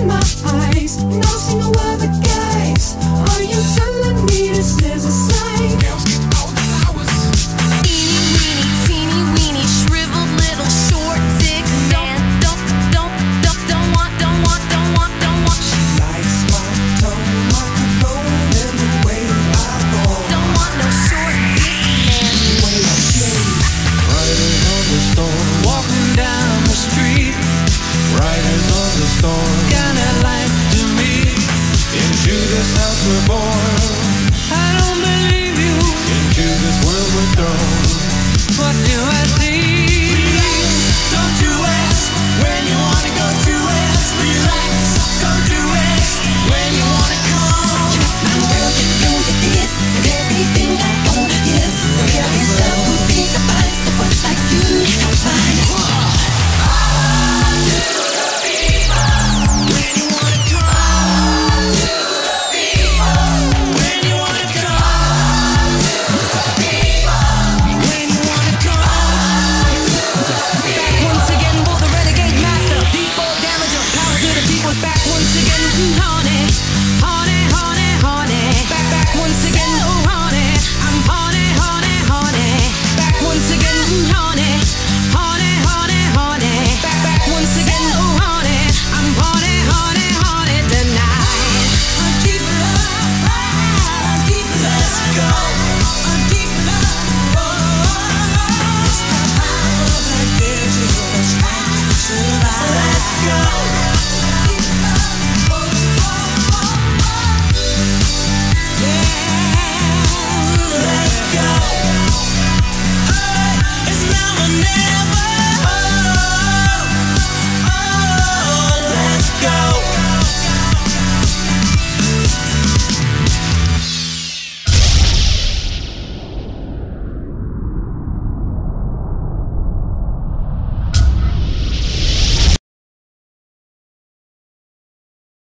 in my eyes, knows no other guys. Are you telling me this is a sign? Riders of the storm, kinda like to me. Into this house we're born.